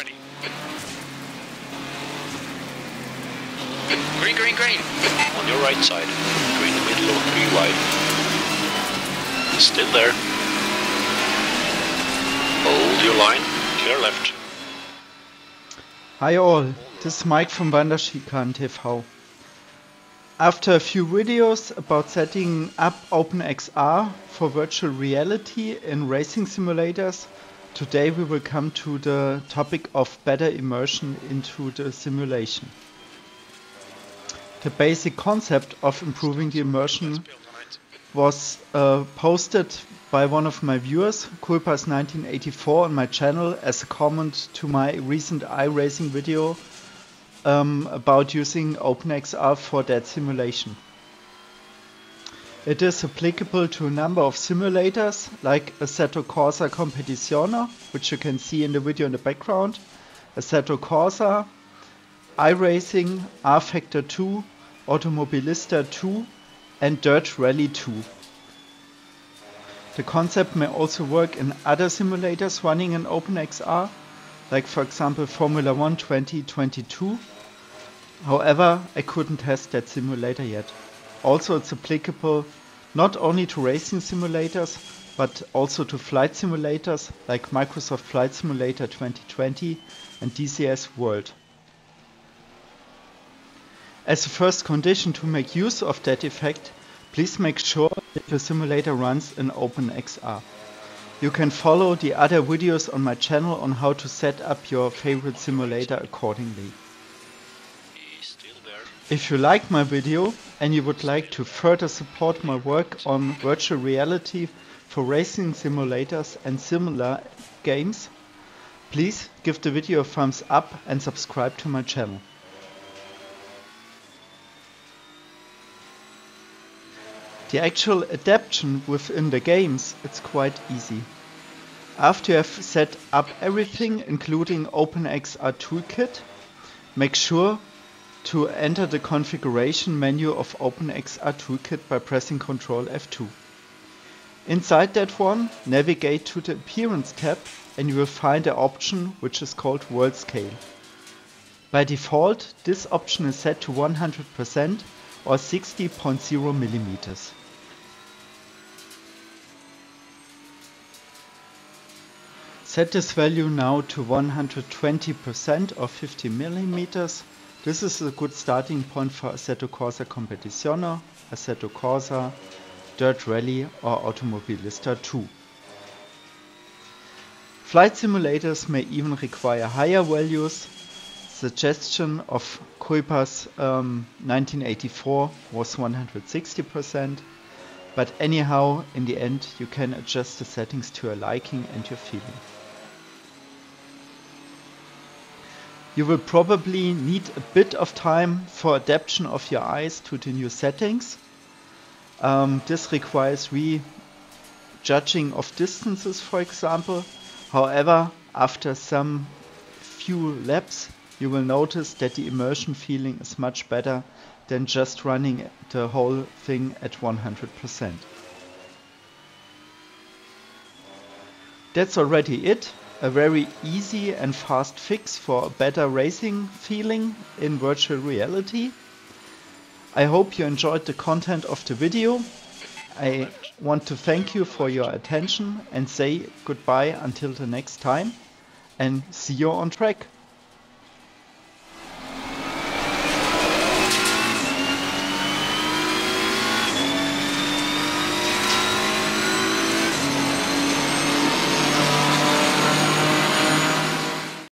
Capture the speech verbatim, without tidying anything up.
ready. Green, green, green. On your right side. Green in the middle or green wide. Still there. Hold your line. Clear left. Hi all, this is Mike from WanderSchikanenTV. After a few videos about setting up OpenXR for virtual reality in racing simulators, today we will come to the topic of better immersion into the simulation. The basic concept of improving the immersion was uh, posted by one of my viewers, cuypers nineteen eighty-four, on my channel as a comment to my recent iRacing video um, about using OpenXR for that simulation. It is applicable to a number of simulators like Assetto Corsa Competizione, which you can see in the video in the background, Assetto Corsa, iRacing, rFactor two, Automobilista two and Dirt Rally two. The concept may also work in other simulators running in OpenXR, like for example Formula one twenty twenty-two. However, I couldn't test that simulator yet. Also, it's applicable not only to racing simulators, but also to flight simulators like Microsoft Flight Simulator twenty twenty and D C S World. As a first condition to make use of that effect, please make sure that your simulator runs in OpenXR. You can follow the other videos on my channel on how to set up your favorite simulator accordingly. If you like my video and you would like to further support my work on virtual reality for racing simulators and similar games, please give the video a thumbs up and subscribe to my channel. The actual adaptation within the games is quite easy. After you have set up everything, including OpenXR Toolkit, make sure to enter the configuration menu of OpenXR Toolkit by pressing control F two. Inside that one, navigate to the Appearance tab and you will find an option which is called World Scale. By default, this option is set to one hundred percent or sixty point zero millimeters. Set this value now to one hundred twenty percent or fifty millimeters. This is a good starting point for Assetto Corsa Competizione, Assetto Corsa, Dirt Rally or Automobilista two. Flight simulators may even require higher values. Suggestion of Cuypers um, nineteen eighty-four was one hundred sixty percent, but anyhow, in the end you can adjust the settings to your liking and your feeling. You will probably need a bit of time for adaptation of your eyes to the new settings. Um, this requires re-judging of distances, for example. However, after some few laps you will notice that the immersion feeling is much better than just running the whole thing at one hundred percent. That's already it. A very easy and fast fix for a better racing feeling in virtual reality. I hope you enjoyed the content of the video. I want to thank you for your attention and say goodbye until the next time, and see you on track.